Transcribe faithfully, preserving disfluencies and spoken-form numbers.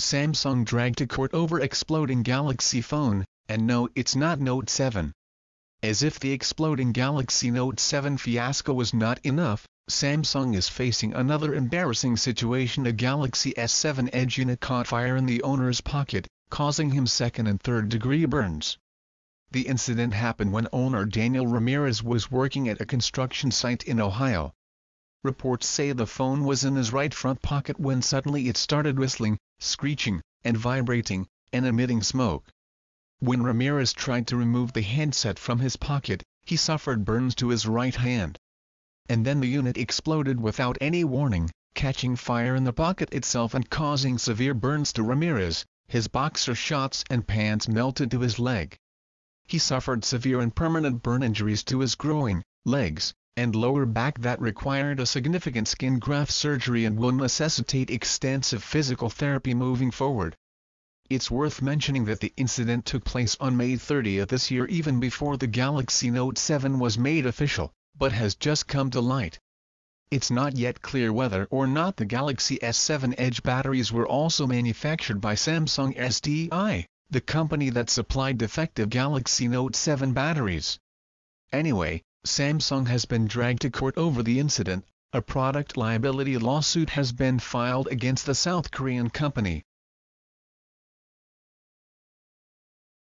Samsung dragged to court over exploding Galaxy phone, and no, it's not Note seven. As if the exploding Galaxy Note seven fiasco was not enough, Samsung is facing another embarrassing situation. A Galaxy S seven Edge unit caught fire in the owner's pocket, causing him second and third degree burns. The incident happened when owner Daniel Ramirez was working at a construction site in Ohio. Reports say the phone was in his right front pocket when suddenly it started whistling, screeching, and vibrating, and emitting smoke. When Ramirez tried to remove the handset from his pocket, he suffered burns to his right hand. And then the unit exploded without any warning, catching fire in the pocket itself and causing severe burns to Ramirez. His boxer shorts and pants melted to his leg. He suffered severe and permanent burn injuries to his groin, legs, and lower back that required a significant skin graft surgery and will necessitate extensive physical therapy moving forward. It's worth mentioning that the incident took place on May thirtieth this year, even before the Galaxy Note seven was made official, but has just come to light. It's not yet clear whether or not the Galaxy S seven Edge batteries were also manufactured by Samsung S D I, the company that supplied defective Galaxy Note seven batteries. Anyway, Samsung has been dragged to court over the incident. A product liability lawsuit has been filed against the South Korean company.